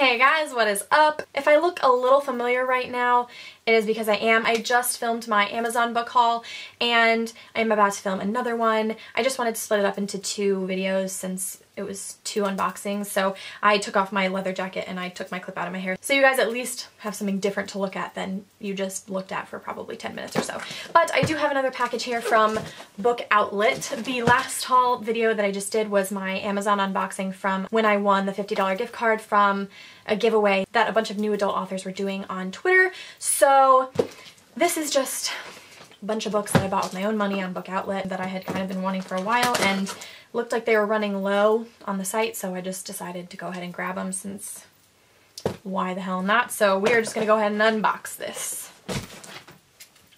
Hey guys, what is up? If I look a little familiar right now, it is because I just filmed my Amazon book haul and I'm about to film another one. I just wanted to split it up into two videos since it was two unboxings, so I took off my leather jacket and I took my clip out of my hair. So you guys at least have something different to look at than you just looked at for probably 10 minutes or so. But I do have another package here from Book Outlet. The last haul video that I just did was my Amazon unboxing from when I won the $50 gift card from a giveaway that a bunch of new adult authors were doing on Twitter. So this is just a bunch of books that I bought with my own money on Book Outlet that I had kind of been wanting for a while and looked like they were running low on the site, so I just decided to go ahead and grab them since why the hell not. So we are just gonna go ahead and unbox this.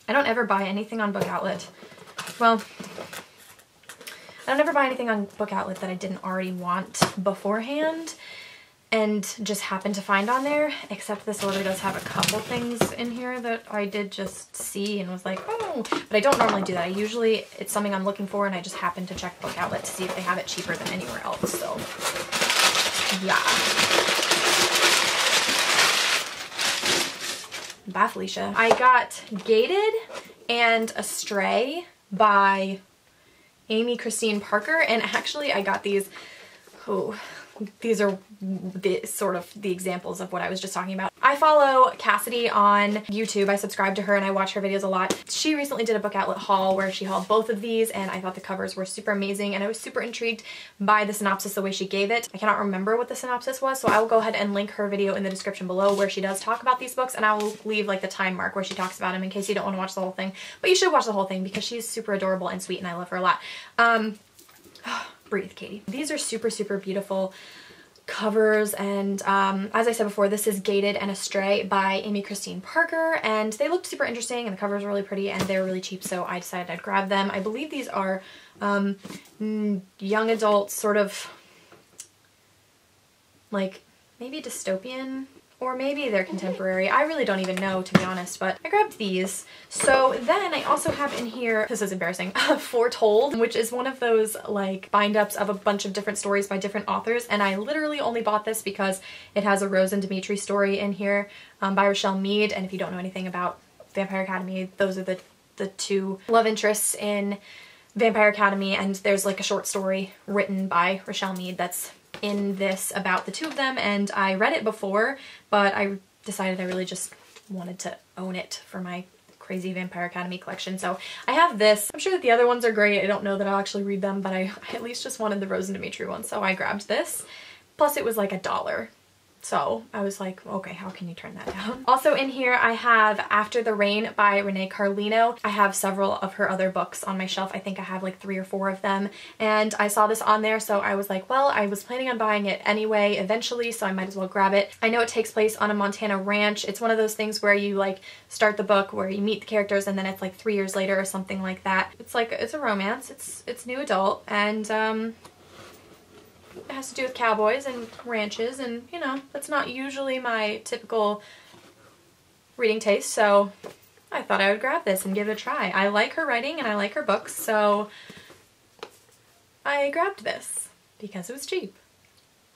I don't ever buy anything on Book Outlet. Well, I don't ever buy anything on Book Outlet that I didn't already want beforehand and just happened to find on there, except this order does have a couple things in here that I did just see and was like, oh, but I don't normally do that. Usually it's something I'm looking for and I just happen to check Book Outlet to see if they have it cheaper than anywhere else, so yeah. Bye, Felicia. I got Gated and Astray by Amy Christine Parker, and actually I got these, oh, these are sort of the examples of what I was just talking about. I follow Kassidy on YouTube. I subscribe to her and I watch her videos a lot. She recently did a Book Outlet haul where she hauled both of these and I thought the covers were super amazing and I was super intrigued by the synopsis the way she gave it. I cannot remember what the synopsis was, so I will go ahead and link her video in the description below where she does talk about these books, and I will leave like the time mark where she talks about them in case you don't want to watch the whole thing. But you should watch the whole thing because she's super adorable and sweet and I love her a lot. Breathe, Katie. These are super, super beautiful covers, and as I said before, this is Gated and Astray by Amy Christine Parker, and they looked super interesting and the covers were really pretty and they're really cheap, so I decided I'd grab them. I believe these are young adult, sort of like maybe dystopian, or maybe they're contemporary. I really don't even know, to be honest, but I grabbed these. So then I also have in here, this is embarrassing, Foretold, which is one of those like bind-ups of a bunch of different stories by different authors, and I literally only bought this because it has a Rose and Dimitri story in here by Rochelle Mead, and if you don't know anything about Vampire Academy, those are the two love interests in Vampire Academy, and there's like a short story written by Rochelle Mead that's in this about the two of them, and I read it before, but I decided I really just wanted to own it for my crazy Vampire Academy collection, so I have this. I'm sure that the other ones are great. I don't know that I'll actually read them, but I at least just wanted the Rose and Dimitri one, so I grabbed this. Plus it was like $1. So I was like, okay, how can you turn that down? Also in here I have After the Rain by Renee Carlino. I have several of her other books on my shelf. I think I have like 3 or 4 of them, and I saw this on there, so I was like, well, I was planning on buying it anyway eventually, so I might as well grab it. I know it takes place on a Montana ranch. It's one of those things where you like start the book where you meet the characters and then it's like 3 years later or something like that. It's like, it's a romance, it's new adult, and it has to do with cowboys and ranches, and you know, that's not usually my typical reading taste, so I thought I would grab this and give it a try. I like her writing and I like her books, so I grabbed this because it was cheap.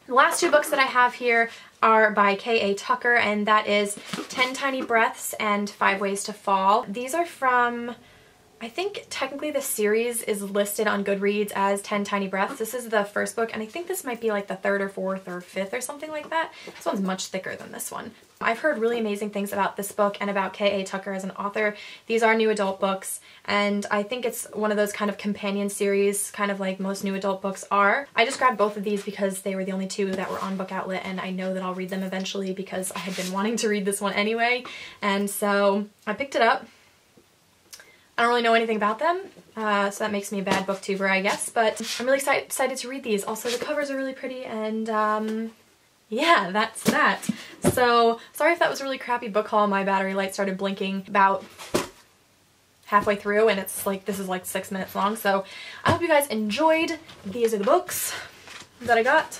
The last two books that I have here are by K.A. Tucker, and that is 10 Tiny Breaths and 5 Ways to Fall. These are from, I think technically the series is listed on Goodreads as 10 Tiny Breaths. This is the first book, and I think this might be like the 3rd or 4th or 5th or something like that. This one's much thicker than this one. I've heard really amazing things about this book and about K.A. Tucker as an author. These are new adult books, and I think it's one of those kind of companion series, kind of like most new adult books are. I just grabbed both of these because they were the only two that were on Book Outlet, and I know that I'll read them eventually because I had been wanting to read this one anyway, and so I picked it up. I don't really know anything about them, so that makes me a bad booktuber, I guess, but I'm really excited to read these. Also, the covers are really pretty, and yeah, that's that. So, sorry if that was a really crappy book haul. My battery light started blinking about halfway through, and it's like, this is like 6 minutes long, so I hope you guys enjoyed. These are the books that I got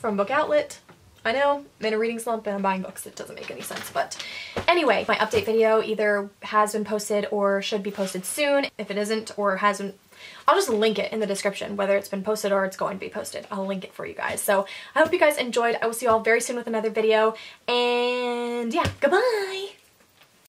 from Book Outlet. I know, I'm in a reading slump and I'm buying books. It doesn't make any sense, but anyway, my update video either has been posted or should be posted soon. If it isn't or hasn't I'll just link it in the description, whether it's been posted or it's going to be posted. I'll link it for you guys. So I hope you guys enjoyed. I will see you all very soon with another video, and yeah, goodbye.